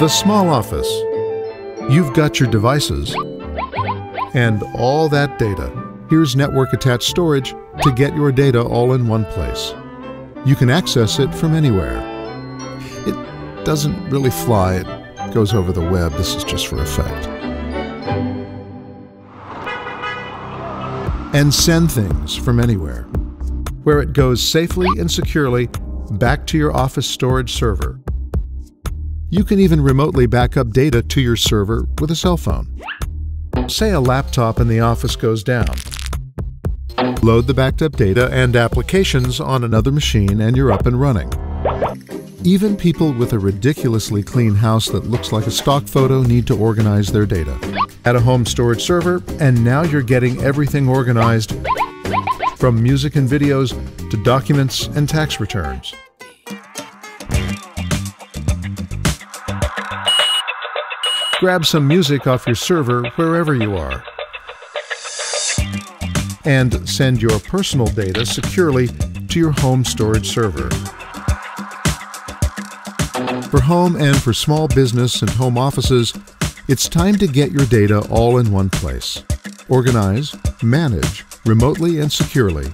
The small office. You've got your devices and all that data. Here's network-attached storage to get your data all in one place. You can access it from anywhere. It doesn't really fly. It goes over the web. This is just for effect. And send things from anywhere, where it goes safely and securely back to your office storage server. You can even remotely back up data to your server with a cell phone. Say a laptop in the office goes down. Load the backed up data and applications on another machine and you're up and running. Even people with a ridiculously clean house that looks like a stock photo need to organize their data. Add a home storage server and now you're getting everything organized, from music and videos to documents and tax returns. Grab some music off your server wherever you are. And send your personal data securely to your home storage server. For home and for small business and home offices, it's time to get your data all in one place. Organize, manage, remotely and securely.